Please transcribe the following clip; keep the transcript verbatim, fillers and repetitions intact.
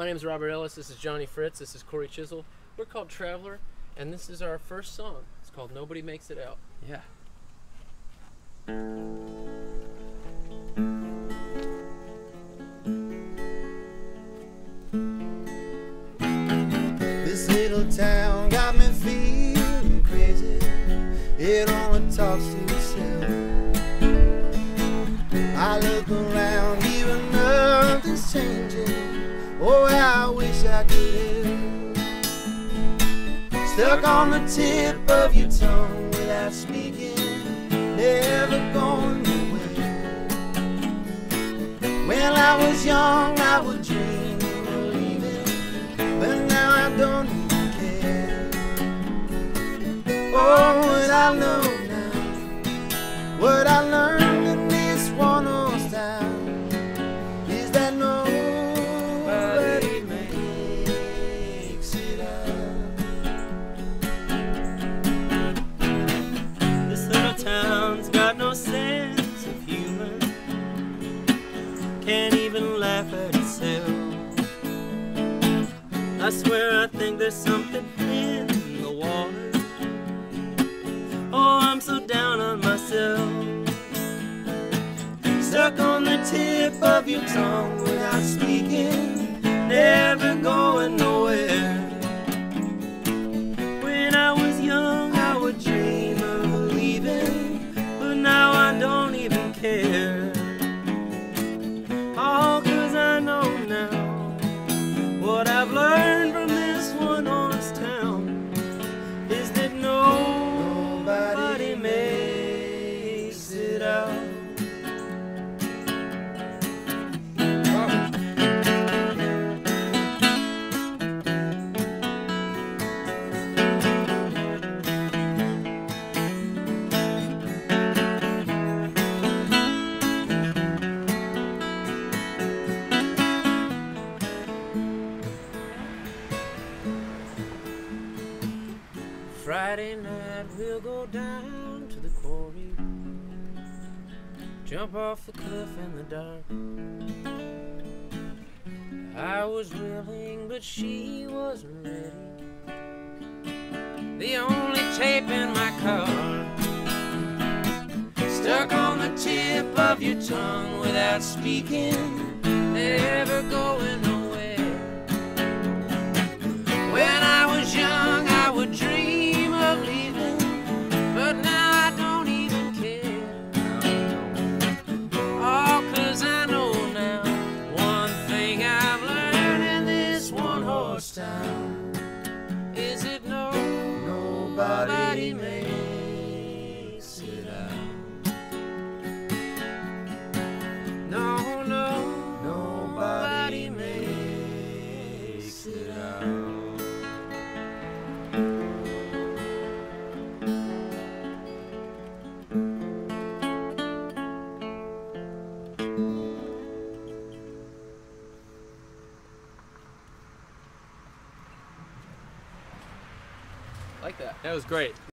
My name is Robert Ellis. This is Johnny Fritz. This is Corey Chisel. We're called Traveler, and this is our first song. It's called Nobody Makes It Out. Yeah. This little town got me feeling crazy. It only talks to itself. I look around, even nothing's changing. Oh, I wish I could help. Stuck on the tip of your tongue without speaking. Never going away. When I was young, I would dream of leaving, but now I don't even care. Oh, what I know now, what I learned in this one-horse town, is that nobody makes it out. This little town got no sense of humor, can't even laugh at itself. I swear I think there's something in the water. Oh, I'm so down on myself. Stuck on the tip of your tongue without speaking, never going nowhere. When I was young, I would dream of leaving, now I don't even care. All cause I know now what I've learned from this one honest town is that nobody, nobody makes it out. Friday night we'll go down to the quarry, jump off the cliff in the dark. I was willing, but she wasn't ready. The only tape in my car. Stuck on the tip of your tongue without speaking, never going nowhere. When I was young, I would dream. Is it no nobody, nobody makes it out? No, no, nobody, nobody makes it out. Like that. That was great.